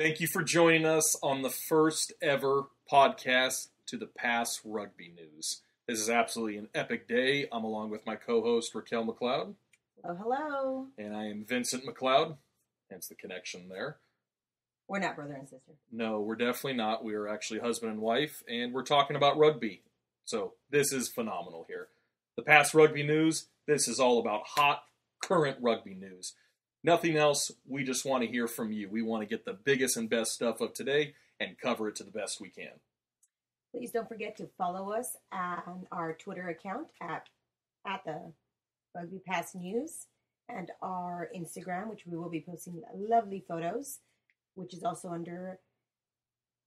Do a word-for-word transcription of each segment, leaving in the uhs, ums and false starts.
Thank you for joining us on the first ever podcast to the Pass Rugby News. This is absolutely an epic day. I'm along with my co-host, Raquel McLeod. Oh, hello. And I am Vincent McLeod, hence the connection there. We're not brother and sister. No, we're definitely not. We are actually husband and wife, and we're talking about rugby. So this is phenomenal here. The Pass Rugby News, this is all about hot, current rugby news. Nothing else. We just want to hear from you. We want to get the biggest and best stuff of today and cover it to the best we can. Please don't forget to follow us on our Twitter account at, at the Rugby Pass News and our Instagram, which we will be posting lovely photos, which is also under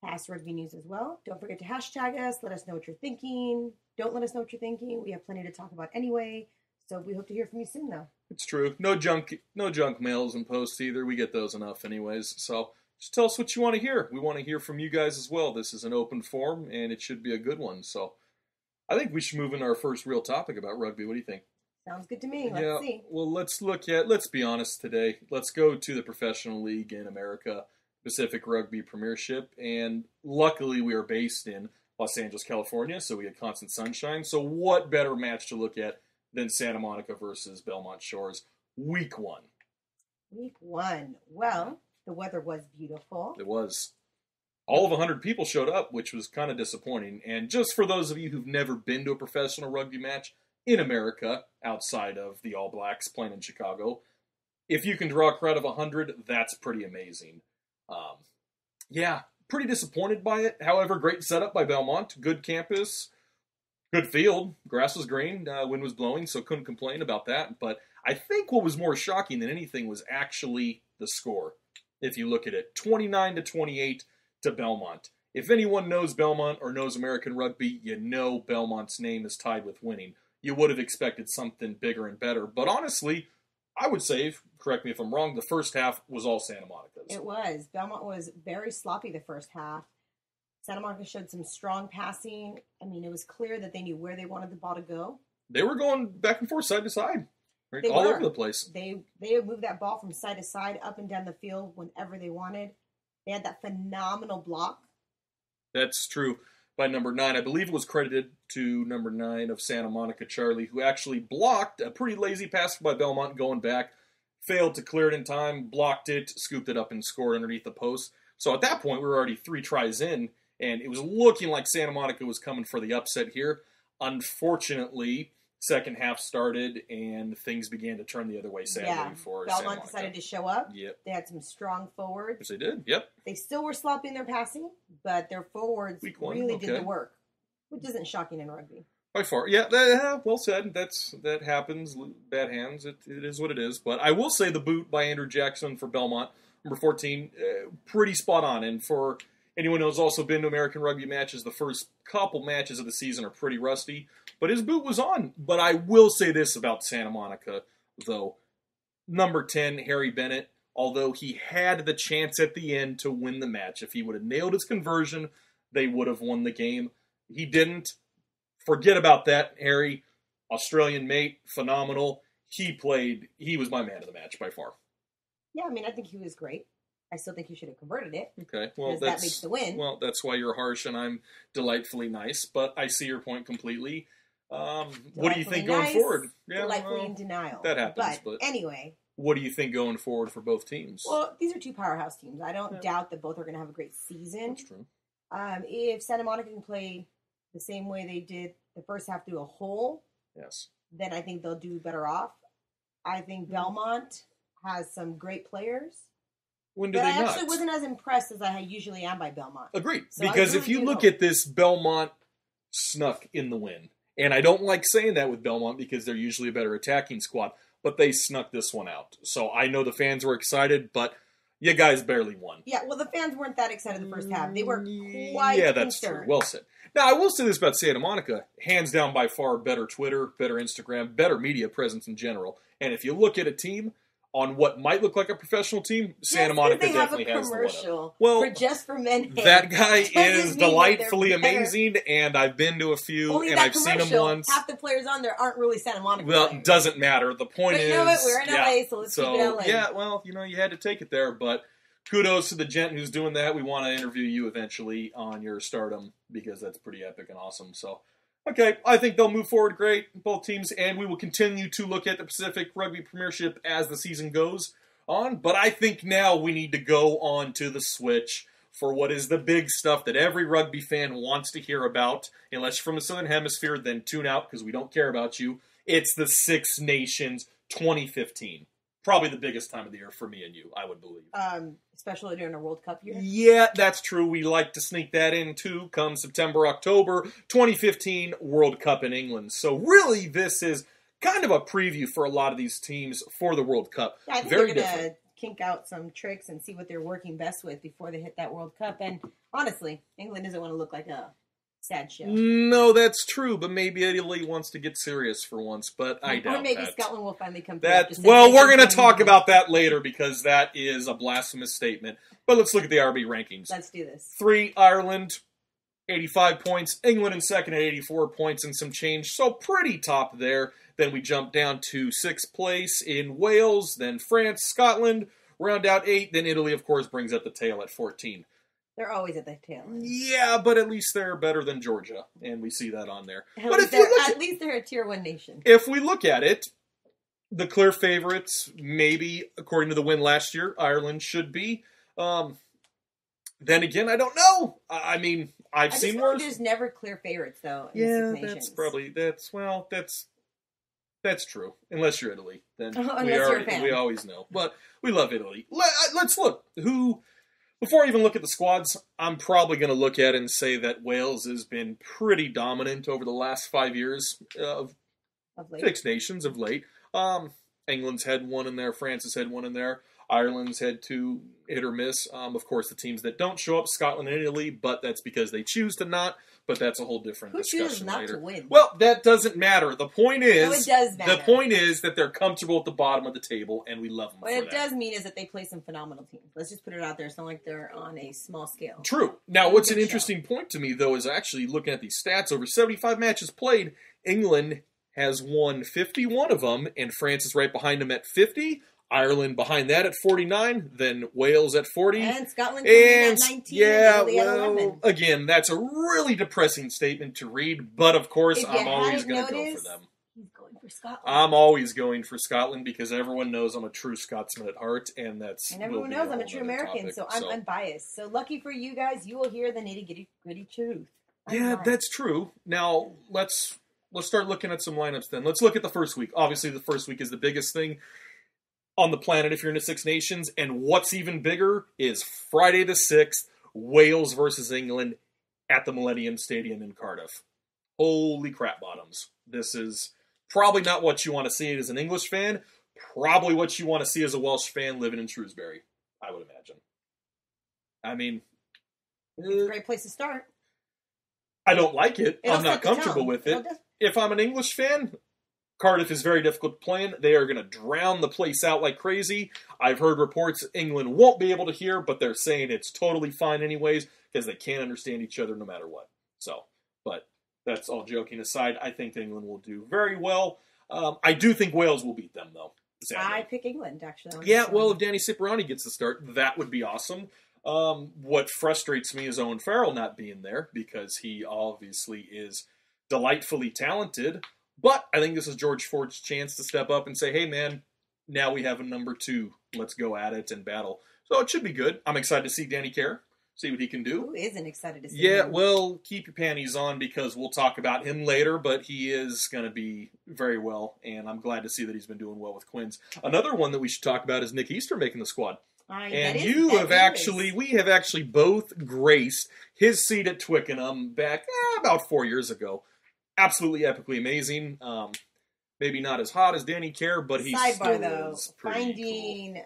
Pass Rugby News as well. Don't forget to hashtag us. Let us know what you're thinking. Don't let us know what you're thinking. We have plenty to talk about anyway, so we hope to hear from you soon, though. It's true. No junk, no junk mails and posts either. We get those enough anyways, so just tell us what you want to hear. We want to hear from you guys as well. This is an open forum, and it should be a good one. So I think we should move into our first real topic about rugby. What do you think? Sounds good to me. Let's yeah, see. Well, let's look at, let's be honest today. Let's go to the professional league in America, Pacific Rugby Premiership. And luckily, we are based in Los Angeles, California, so we had constant sunshine. So what better match to look at than Santa Monica versus Belmont Shores, week one? Week one. Well, the weather was beautiful. It was. All of one hundred people showed up, which was kind of disappointing. And just for those of you who've never been to a professional rugby match in America, outside of the All Blacks playing in Chicago, if you can draw a crowd of one hundred, that's pretty amazing. Um, yeah, pretty disappointed by it. However, great setup by Belmont. Good campus, good field. Grass was green, uh, wind was blowing, so couldn't complain about that. But I think what was more shocking than anything was actually the score. If you look at it, twenty-nine to twenty-eight to Belmont. If anyone knows Belmont or knows American rugby, you know Belmont's name is tied with winning. You would have expected something bigger and better. But honestly, I would say, correct me if I'm wrong, the first half was all Santa Monica's. It was. Belmont was very sloppy the first half. Santa Monica showed some strong passing. I mean, it was clear that they knew where they wanted the ball to go. They were going back and forth, side to side. Right? All were. Over the place. They they moved that ball from side to side, up and down the field whenever they wanted. They had that phenomenal block. That's true. By number nine, I believe it was credited to number nine of Santa Monica, Charlie, who actually blocked a pretty lazy pass by Belmont going back, failed to clear it in time, blocked it, scooped it up and scored underneath the post. So at that point, we were already three tries in, and it was looking like Santa Monica was coming for the upset here. Unfortunately, second half started, and things began to turn the other way, sadly, yeah, for Belmont Santa Monica. Decided to show up. Yep. They had some strong forwards. Which they did, yep. They still were sloppy in their passing, but their forwards one, really okay. did the work, which isn't shocking in rugby. By far. Yeah, that, well said. That's That happens. Bad hands. It, it is what it is. But I will say the boot by Andrew Jackson for Belmont, number fourteen, uh, pretty spot on. And for anyone who's also been to American rugby matches, the first couple matches of the season are pretty rusty. But his boot was on. But I will say this about Santa Monica, though. Number ten, Harry Bennett, although he had the chance at the end to win the match. If he would have nailed his conversion, they would have won the game. He didn't. Forget about that, Harry. Australian mate, phenomenal. He played. He was my man of the match by far. Yeah, I mean, I think he was great. I still think you should have converted it. Okay, well, that's, that makes the win. Well, that's why you're harsh and I'm delightfully nice, but I see your point completely. Um, what do you think nice, going forward? Yeah, delightfully well, in denial. That happens, but, but anyway. What do you think going forward for both teams? Well, these are two powerhouse teams. I don't yeah. doubt that both are going to have a great season. That's true. Um, if Santa Monica can play the same way they did the first half through a hole, yes, then I think they'll do better off. I think Belmont has some great players. When do but they I not? actually wasn't as impressed as I usually am by Belmont. Agreed. So because if you look hope. at this, Belmont snuck in the win. And I don't like saying that with Belmont because they're usually a better attacking squad. But they snuck this one out. So I know the fans were excited, but you guys barely won. Yeah, well, the fans weren't that excited the first half. They were quite Yeah, that's concerned. true. Well said. Now, I will say this about Santa Monica. Hands down by far better Twitter, better Instagram, better media presence in general. And if you look at a team on what might look like a professional team, Santa yes, Monica definitely has the one-up. Well, for just for men. That guy is delightfully amazing, and I've been to a few, Only and I've seen him once. Half the players on there aren't really Santa Monica. Well, it doesn't matter. The point but is, you know what? We're in L A, yeah, so let's so, keep it L A. Yeah, well, you know, you had to take it there, but kudos to the gent who's doing that. We want to interview you eventually on your Stardom because that's pretty epic and awesome. So, okay, I think they'll move forward great, both teams, and we will continue to look at the Pacific Rugby Premiership as the season goes on. But I think now we need to go on to the Switch for what is the big stuff that every rugby fan wants to hear about. Unless you're from the Southern Hemisphere, then tune out because we don't care about you. It's the Six Nations twenty fifteen. Probably the biggest time of the year for me and you, I would believe. Um, especially during a World Cup year. Yeah, that's true. We like to sneak that in, too, come September, October, twenty fifteen World Cup in England. So really, this is kind of a preview for a lot of these teams for the World Cup. Yeah, I think Very they're going to kink out some tricks and see what they're working best with before they hit that World Cup. And honestly, England doesn't want to look like a sad show. No, that's true, but maybe Italy wants to get serious for once, but I or doubt that. Or maybe Scotland will finally come back. Well, we're going to talk about that later because that is a blasphemous statement. But let's look at the R B rankings. Let's do this. Three, Ireland, eighty-five points. England in second at eighty-four points and some change, so pretty top there. Then we jump down to sixth place in Wales, then France, Scotland, round out eight. Then Italy, of course, brings up the tail at fourteen. They're always at the tail end. Yeah, but at least they're better than Georgia, and we see that on there. At, but least, if you look at, at least they're a tier one nation. If we look at it, the clear favorites, maybe, according to the win last year, Ireland should be. Um, then again, I don't know. I mean, I've I seen worse. There's never clear favorites, though. In yeah, the Six Nations. That's probably, that's, well, that's, that's true. Unless you're Italy. Then oh, unless we, are, you're a fan. We always know. But we love Italy. Let, let's look. Who... Before I even look at the squads, I'm probably going to look at and say that Wales has been pretty dominant over the last five years of, of Six Nations of late. Um, England's had one in there. France has had one in there. Ireland's had two, hit or miss. Um, of course, the teams that don't show up, Scotland and Italy, but that's because they choose to not. But that's a whole different Who discussion not later. To win? Well, that doesn't matter. The point is, no, it does matter. The point is that they're comfortable at the bottom of the table, and we love them. What for it that. does mean is that they play some phenomenal teams. Let's just put it out there. It's not like they're on a small scale. True. Now, what's an interesting show. point to me though is actually looking at these stats. Over seventy-five matches played, England has won fifty-one of them, and France is right behind them at fifty. Ireland behind that at forty-nine, then Wales at forty. And Scotland and, at nineteen. Yeah, and well, at again, that's a really depressing statement to read, but of course, if I'm always going to go for them. He's going for Scotland. I'm always going for Scotland because everyone knows I'm a true Scotsman at heart, and that's. And everyone knows I'm a true American, topic, so I'm so. unbiased. So lucky for you guys, you will hear the nitty gritty truth. I'm yeah, not. that's true. Now, let's let's start looking at some lineups then. Let's look at the first week. Obviously, the first week is the biggest thing on the planet if you're into Six Nations. And what's even bigger is Friday the sixth, Wales versus England at the Millennium Stadium in Cardiff. Holy crap, bottoms. This is probably not what you want to see as an English fan, probably what you want to see as a Welsh fan living in Shrewsbury, I would imagine. I mean... It's a great place to start. I don't like it. It'll I'm not comfortable with it. Just... If I'm an English fan... Cardiff is very difficult to play in. They are going to drown the place out like crazy. I've heard reports England won't be able to hear, but they're saying it's totally fine anyways because they can't understand each other no matter what. So, but that's all joking aside. I think England will do very well. Um, I do think Wales will beat them, though. Sadly. I pick England, actually. Yeah, well, if Danny Cipriani gets the start, that would be awesome. Um, what frustrates me is Owen Farrell not being there because he obviously is delightfully talented. But I think this is George Ford's chance to step up and say, hey, man, now we have a number two. Let's go at it and battle. So it should be good. I'm excited to see Danny Care, see what he can do. Who isn't excited to see yeah, him? Yeah, well, keep your panties on because we'll talk about him later, but he is going to be very well, and I'm glad to see that he's been doing well with Quinns. Another one that we should talk about is Nick Easter making the squad. I, and you is, have actually, is. we have actually both graced his seat at Twickenham back eh, about four years ago. Absolutely epically amazing. Um, maybe not as hot as Danny Care, but he Sidebar, still though, is pretty finding cool.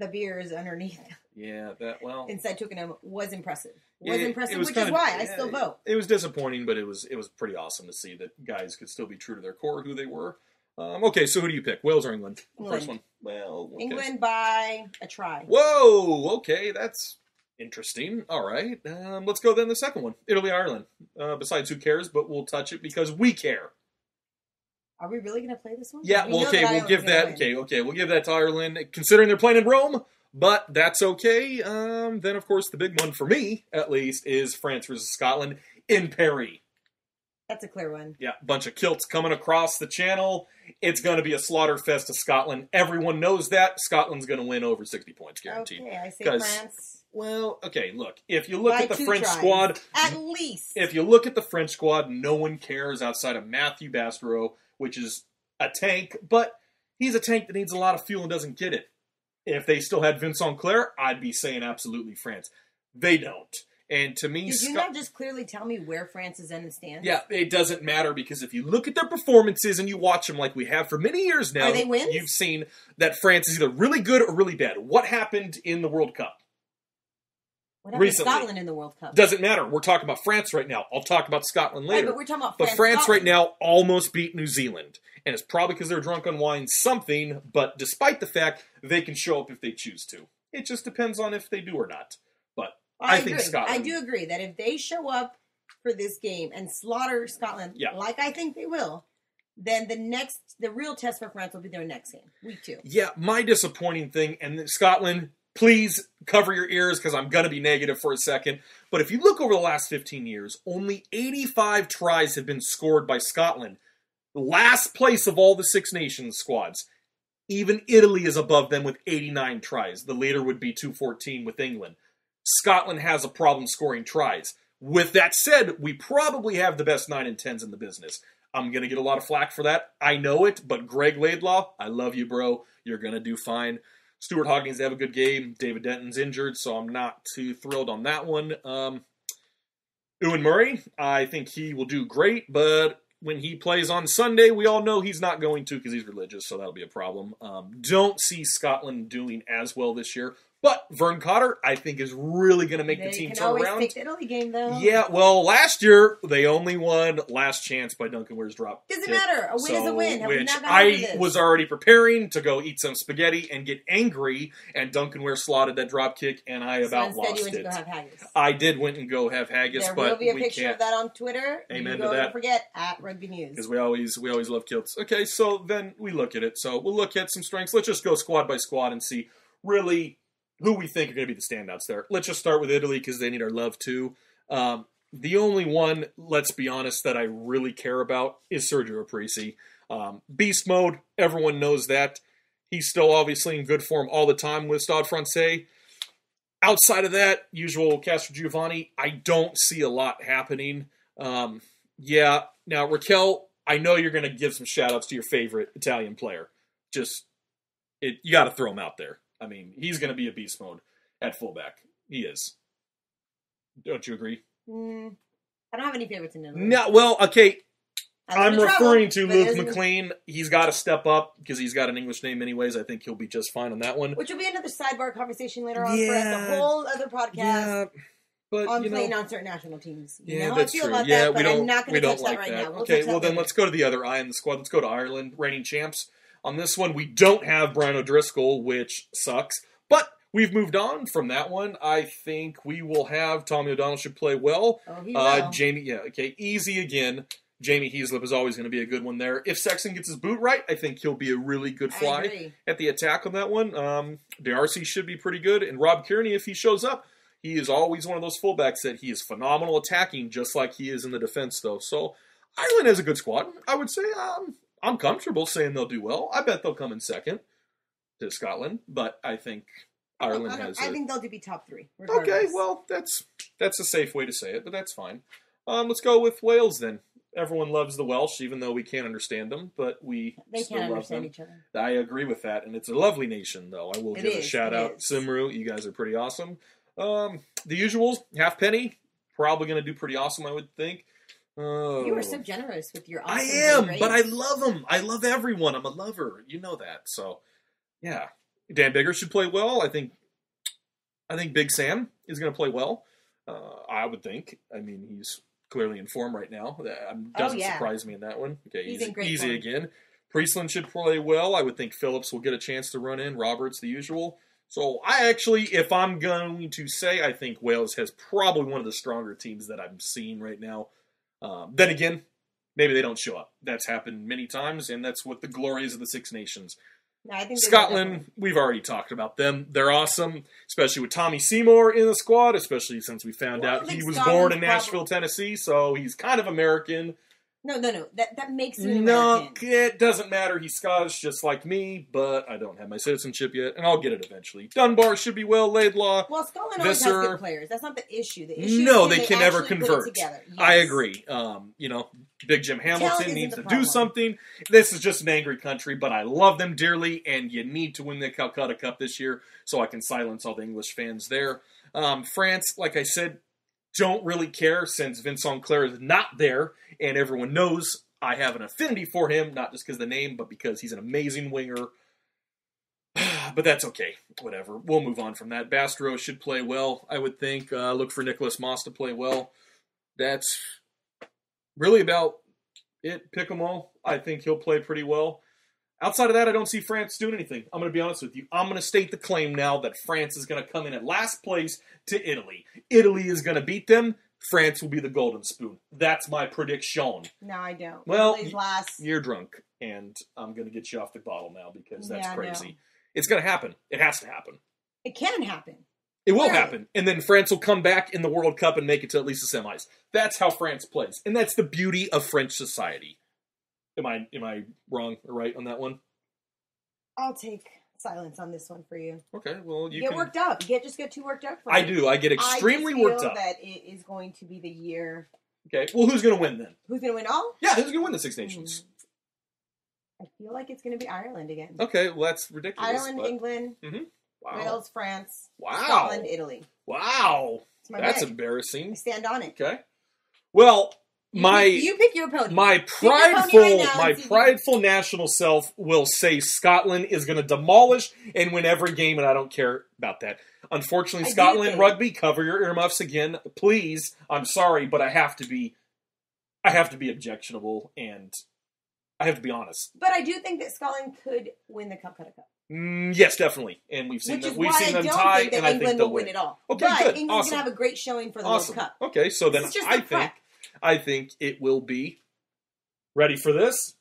the beers underneath. Yeah, that well inside Twickenham was impressive. Was it, impressive, it was which kinda, is why I yeah, still vote. It, it was disappointing, but it was it was pretty awesome to see that guys could still be true to their core, who they were. Um, okay, so who do you pick? Wales or England? England. First one. Well, okay. England by a try. Whoa. Okay, that's. Interesting. All right. Um, let's go then the second one. Italy, Ireland. Uh, besides who cares, but we'll touch it because we care. Are we really going to play this one? Yeah. We well, okay. We'll Ireland's give that. Win. Okay. Okay. We'll give that to Ireland. Considering they're playing in Rome, But that's okay. Um, then, of course, the big one for me, at least, is France versus Scotland in Paris. That's a clear one. Yeah, bunch of kilts coming across the channel. It's going to be a slaughter fest of Scotland. Everyone knows that. Scotland's going to win over sixty points, guaranteed. Okay, I see France. Well, okay, look. If you look By at the French tries. squad... At least. If you look at the French squad, no one cares outside of Mathieu Bastareaud, which is a tank, but he's a tank that needs a lot of fuel and doesn't get it. If they still had Vincent Clerc, I'd be saying absolutely France. They don't. And to me... Did you Sc- not just clearly tell me where France is in the stands? Yeah, it doesn't matter because if you look at their performances and you watch them like we have for many years now... Are they wins? You've seen that France is either really good or really bad. What happened in the World Cup? What happened recently? Scotland in the World Cup? Doesn't matter. We're talking about France right now. I'll talk about Scotland later. Right, but we're talking about France. But France Scotland. right now almost beat New Zealand. And it's probably because they're drunk on wine something, but despite the fact, they can show up if they choose to. It just depends on if they do or not. But... I, I think Scotland. I do agree that if they show up for this game and slaughter Scotland, yeah. like I think they will, then the next, the real test for France will be their next game, week two. Yeah, my disappointing thing, and Scotland, please cover your ears because I'm going to be negative for a second, but if you look over the last fifteen years, only eighty-five tries have been scored by Scotland. Last place of all the Six Nations squads. Even Italy is above them with eighty-nine tries. The leader would be two fourteen with England. Scotland has a problem scoring tries. With that said, we probably have the best nine and tens in the business. I'm going to get a lot of flack for that. I know it, but Greg Laidlaw, I love you, bro. You're going to do fine. Stuart Hogg needs to have a good game. David Denton's injured, so I'm not too thrilled on that one. Um, Ewan Murray, I think he will do great, but when he plays on Sunday, we all know he's not going to because he's religious, so that'll be a problem. Um, don't see Scotland doing as well this year. But Vern Cotter, I think, is really going to make they the team turn around. They can always pick the Italy game, though. Yeah, well, last year, they only won last chance by Duncan Weir's drop. Doesn't kick. matter. A win so, is a win. Have which we not I was already preparing to go eat some spaghetti and get angry, and Duncan Weir slotted that drop kick, and I so about lost you went it. To go have haggis. I did went and go have haggis, there but There will be a picture can't. of that on Twitter. Amen you to that. Don't forget, at Rugby News. Because we always, we always love kilts. Okay, so then we look at it. So we'll look at some strengths. Let's just go squad by squad and see really... who we think are going to be the standouts there. Let's just start with Italy because they need our love too. Um, the only one, let's be honest, that I really care about is Sergio Parisse. Um, beast mode, everyone knows that. He's still obviously in good form all the time with Stade Francais. Outside of that, usual Castro Giovanni, I don't see a lot happening. Um, yeah, now Raquel, I know you're going to give some shout-outs to your favorite Italian player. Just, it, you got to throw him out there. I mean, he's going to be a beast mode at fullback. He is. Don't you agree? Mm, I don't have any favorites in Italy. No, well, okay. I'm, I'm referring to Luke McLean. He's got to step up because he's got an English name anyways. I think he'll be just fine on that one. Which will be another sidebar conversation later on yeah, for us. A whole other podcast yeah, but, on you playing know, on certain national teams. You yeah, know that's how I feel true. about yeah, that, but I'm not going to touch like that right that. now. We'll okay, well then later. Let's go to the other eye in the squad. Let's go to Ireland, reigning champs. On this one, we don't have Brian O'Driscoll, which sucks. But we've moved on from that one. I think we will have Tommy O'Donnell should play well. Oh, he will. Uh, Jamie, yeah, okay, easy again. Jamie Heaslip is always going to be a good one there. If Sexton gets his boot right, I think he'll be a really good fly at the attack on that one. Um, Darcy should be pretty good. And Rob Kearney, if he shows up, he is always one of those fullbacks that he is phenomenal attacking, just like he is in the defense, though. So Ireland has a good squad. I would say... Um, I'm comfortable saying they'll do well. I bet they'll come in second to Scotland, but I think Ireland I think, has I, I a, think they'll be top three. Regardless. Okay, well, that's that's a safe way to say it, but that's fine. Um, let's go with Wales then. Everyone loves the Welsh, even though we can't understand them, but we they still can't love understand them. each other. I agree with that, and it's a lovely nation, though. I will it give is, a shout-out. Simru, you guys are pretty awesome. Um, the usuals, Halfpenny, probably going to do pretty awesome, I would think. Oh. You are so generous with your awesome I am, rates. But I love them. I love everyone. I'm a lover. You know that. So, yeah. Dan Biggar should play well. I think I think Big Sam is going to play well. Uh, I would think. I mean, he's clearly in form right now. That doesn't oh, yeah. surprise me in that one. Okay, he's easy, easy again. Priestland should play well. I would think Phillips will get a chance to run in. Roberts, the usual. So, I actually, if I'm going to say, I think Wales has probably one of the stronger teams that I'm seeing right now. Um, then again, maybe they don't show up. That's happened many times, and that's what the glories of the Six Nations. I think Scotland, we've already talked about them. They're awesome, especially with Tommy Seymour in the squad, especially since we found well, out he was Scotland born in Nashville, probably. Tennessee, so he's kind of American. No, no, no. That that makes him an American. No, it doesn't matter. He's Scottish just like me, but I don't have my citizenship yet, and I'll get it eventually. Dunbar should be well, Laidlaw. Well, Scotland always Visser. has good players. That's not the issue. The issue no, is they, they can never convert. Yes. I agree. Um, you know, Big Jim Hamilton needs to problem. do something. This is just an angry country, but I love them dearly, and you need to win the Calcutta Cup this year so I can silence all the English fans there. Um, France, like I said, don't really care since Vincent Clerc is not there, and everyone knows I have an affinity for him, not just because of the name, but because he's an amazing winger. But that's okay. Whatever. We'll move on from that. Bastareaud should play well, I would think. Uh, look for Nicholas Moss to play well. That's really about it. Picamo, I think he'll play pretty well. Outside of that, I don't see France doing anything. I'm going to be honest with you. I'm going to state the claim now that France is going to come in at last place to Italy. Italy is going to beat them. France will be the golden spoon. That's my prediction. No, I don't. Well, Italy's last. You're drunk, and I'm going to get you off the bottle now because that's yeah, crazy. No. It's going to happen. It has to happen. It can happen. It will right. happen. And then France will come back in the World Cup and make it to at least the semis. That's how France plays. And that's the beauty of French society. Am I am I wrong or right on that one? I'll take silence on this one for you. Okay, well you get can... worked up. Get just get too worked up. For I me. do. I get extremely I feel worked up. That it is going to be the year. Okay. Well, who's going to win then? Who's going to win all? Yeah, who's going to win the Six Nations? Mm. I feel like it's going to be Ireland again. Okay, well that's ridiculous. Ireland, but... England, mm-hmm. wow. Wales, France, wow. Scotland, Italy. Wow, that's, my that's embarrassing. I stand on it. Okay. Well. My you pick your opponent. My prideful, right now, my prideful national self will say Scotland is going to demolish and win every game, and I don't care about that. Unfortunately, I Scotland rugby, cover your earmuffs again, please. I'm sorry, but I have to be, I have to be objectionable, and I have to be honest. But I do think that Scotland could win the Calcutta Cup. Mm, yes, definitely, and we've seen Which them, is we've why seen them tie, and I think they'll win. win it all. Okay, but good. England's awesome. gonna have a great showing for the awesome. World Cup. Okay, so then just I the think. Prep. I think it will be, ready for this,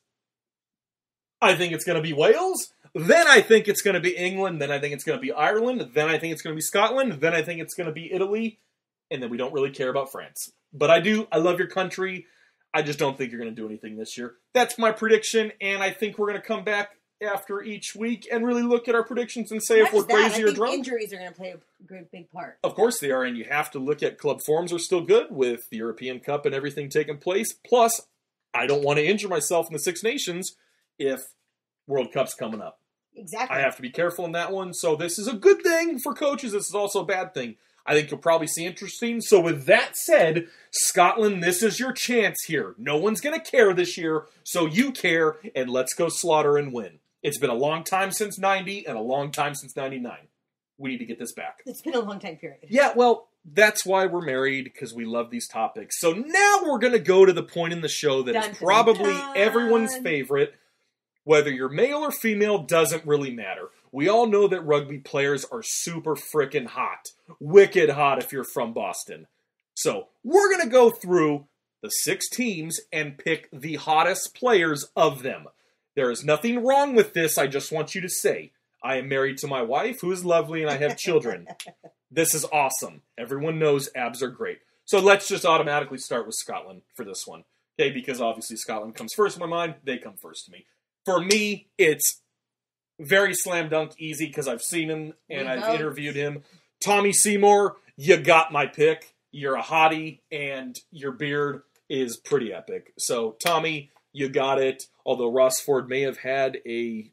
I think it's going to be Wales, then I think it's going to be England, then I think it's going to be Ireland, then I think it's going to be Scotland, then I think it's going to be Italy, and then we don't really care about France. But I do, I love your country, I just don't think you're going to do anything this year. That's my prediction, and I think we're going to come back after each week and really look at our predictions and say Not if we're that, crazy I think or drunk. Injuries are going to play a big part. Of course they are, and you have to look at club forms are still good with the European Cup and everything taking place. Plus, I don't want to injure myself in the Six Nations if World Cup's coming up. Exactly. I have to be careful in that one. So this is a good thing for coaches. This is also a bad thing. I think you'll probably see interesting. So with that said, Scotland, this is your chance here. No one's going to care this year, so you care, and let's go slaughter and win. It's been a long time since ninety and a long time since ninety-nine. We need to get this back. It's been a long time period. Yeah, well, that's why we're married, because we love these topics. So now we're going to go to the point in the show that dun, is probably dun. everyone's favorite. Whether you're male or female doesn't really matter. We all know that rugby players are super frickin' hot. Wicked hot if you're from Boston. So we're going to go through the six teams and pick the hottest players of them. There is nothing wrong with this, I just want you to say. I am married to my wife, who is lovely, and I have children. This is awesome. Everyone knows abs are great. So let's just automatically start with Scotland for this one. Okay, because obviously Scotland comes first in my mind. They come first to me. For me, it's very slam dunk easy because I've seen him and I've interviewed him. Tommy Seymour, you got my pick. You're a hottie, and your beard is pretty epic. So, Tommy... you got it. Although Ross Ford may have had a,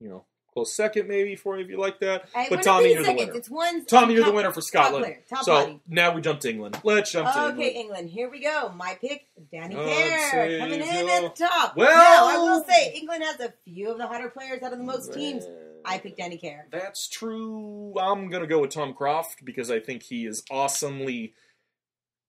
you know, close second maybe for you if you like that. I, but Tommy, you're seconds. the winner. It's one, Tommy, you're top, the winner for Scotland. Top player, top so body. Now we jump to England. Let's jump okay, to England. Okay, England. Here we go. My pick, Danny Care, coming in no. at the top. Well, now, I will say England has a few of the hotter players out of the most teams. I picked Danny Care. That's true. I'm gonna go with Tom Croft because I think he is awesomely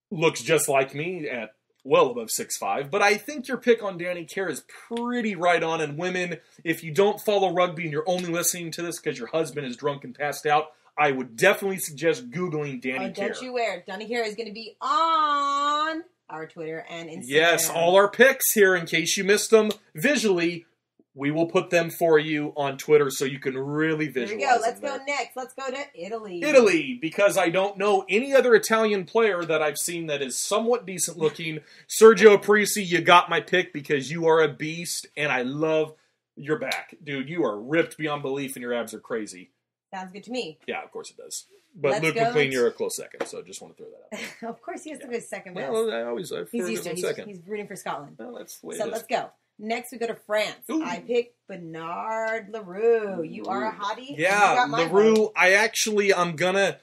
looks just like me at. Well above six five, but I think your pick on Danny Care is pretty right on. And women, if you don't follow rugby and you're only listening to this because your husband is drunk and passed out, I would definitely suggest Googling Danny Care. Oh, don't you wear. Danny Care is going to be on our Twitter and Instagram. Yes, all our picks here in case you missed them visually. We will put them for you on Twitter so you can really visualize. There you go. Let's go next. Let's go to Italy. Italy, because I don't know any other Italian player that I've seen that is somewhat decent looking. Sergio Parisse, you got my pick because you are a beast, and I love your back. Dude, you are ripped beyond belief, and your abs are crazy. Sounds good to me. Yeah, of course it does. But Let's Luke McLean, to... you're a close second, so just want to throw that out. Of course he has yeah. to go second. Best. Well, I always I he's used to he's, second. He's rooting for Scotland. Well, that's the way so it is. Let's go. Next, we go to France. Ooh. I picked Bernard Leroux. You are a hottie. Yeah, Leroux, vote. I actually, I'm going to,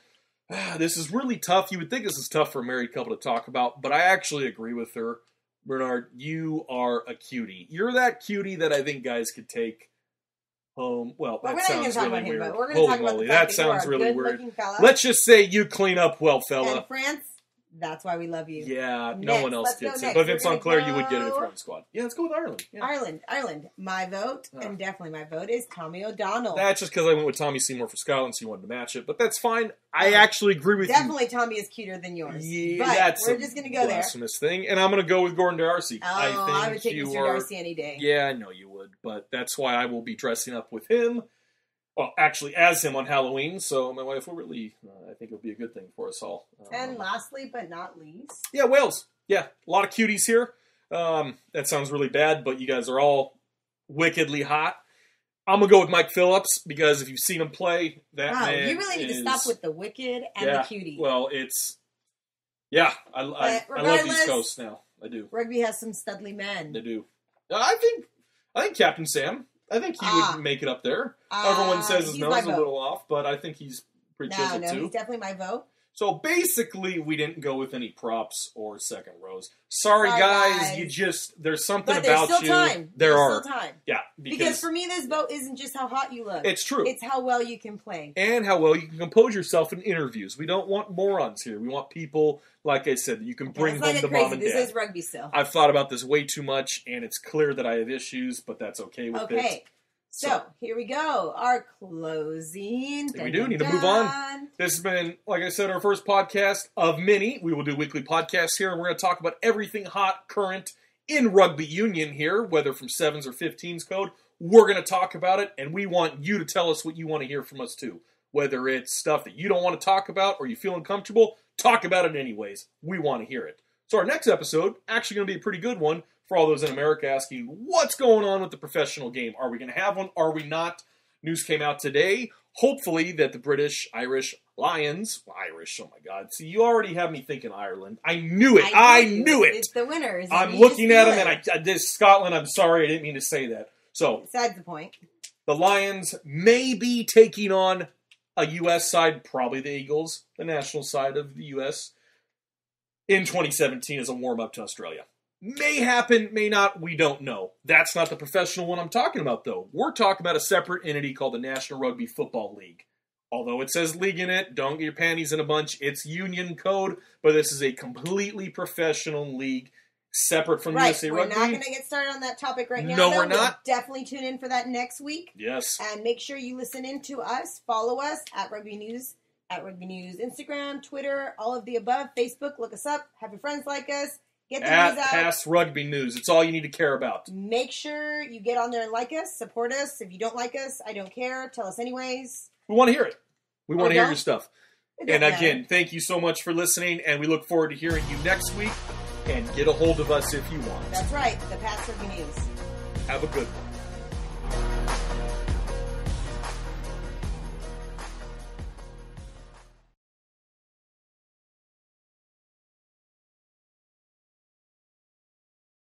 uh, this is really tough. You would think this is tough for a married couple to talk about, but I actually agree with her. Bernard, you are a cutie. You're that cutie that I think guys could take home. Well, well that sounds really weird. Him, we're Holy moly, that, that sounds really weird. Let's just say you clean up well, fella. And France, that's why we love you. Yeah, next, no one else gets it. But if it's on Claire, you would get it from the squad. Yeah, let's go with Ireland. Yeah. Ireland, Ireland. My vote, oh. and definitely my vote, is Tommy O'Donnell. That's just because I went with Tommy Seymour for Scotland, so you wanted to match it. But that's fine. I actually agree with definitely you. Definitely Tommy is cuter than yours. Yeah, but that's we're just going to go there. Thing. And I'm going to go with Gordon Darcy. Oh, I, think I would take Mister Are, Darcy any day. Yeah, I know you would. But that's why I will be dressing up with him. Well, actually, as him on Halloween, so my wife will really, uh, I think it'll be a good thing for us all. Um, and lastly, but not least. Yeah, Wales. Yeah, a lot of cuties here. Um, that sounds really bad, but you guys are all wickedly hot. I'm going to go with Mike Phillips, because if you've seen him play, that wow, man you really need is, to stop with the wicked and yeah, the cutie. Well, it's, yeah, I, I, I love East Coast now. I do. Rugby has some studly men. They do. I think, I think Captain Sam. I think he ah. would make it up there. Uh, Everyone says his nose is a little off, but I think he's pretty no, chiseled no, too. No, no, he's definitely my vote. So basically, we didn't go with any props or second rows. Sorry, Sorry guys, guys, you just, there's something but about there's still you. Time. There there's are. Still time. Yeah. Because, because for me, this vote isn't just how hot you look. It's true. It's how well you can play. And how well you can compose yourself in interviews. We don't want morons here. We want people, like I said, that you can bring home to mom and dad. This is rugby still. I've thought about this way too much, and it's clear that I have issues, but that's okay with okay. it. Okay. So, so, here we go. Our closing. Dun, we do need dun, to move on. This has been, like I said, our first podcast of many. We will do weekly podcasts here, and we're going to talk about everything hot, current, in rugby union here, whether from sevens or fifteens code. We're going to talk about it, and we want you to tell us what you want to hear from us, too. Whether it's stuff that you don't want to talk about or you feel uncomfortable, talk about it anyways. We want to hear it. So our next episode, actually going to be a pretty good one. For all those in America asking, what's going on with the professional game? Are we going to have one? Are we not? News came out today. Hopefully that the British, Irish, Lions, well, Irish, oh my God. See, you already have me thinking Ireland. I knew it. I, I knew it. It's the winners. I'm looking at them, and I, this Scotland, I'm sorry, I didn't mean to say that. So, besides the point. The Lions may be taking on a U S side, probably the Eagles, the national side of the U S, in twenty seventeen as a warm-up to Australia. May happen, may not, we don't know. That's not the professional one I'm talking about, though. We're talking about a separate entity called the National Rugby Football League. Although it says league in it, don't get your panties in a bunch. It's union code, but this is a completely professional league separate from right. U S A Rugby. We're not going to get started on that topic right now. No, though. we're not. We'll definitely tune in for that next week. Yes. And make sure you listen in to us. Follow us at Rugby News, at Rugby News, Instagram, Twitter, all of the above, Facebook. Look us up. Have your friends like us. Get the At news out. Pass Rugby News. It's all you need to care about. Make sure you get on there and like us, support us. If you don't like us, I don't care. Tell us anyways. We want to hear it. We want oh, to hear don't? your stuff. And matter. again, thank you so much for listening, and we look forward to hearing you next week. And get a hold of us if you want. That's right. The Pass Rugby News. Have a good one.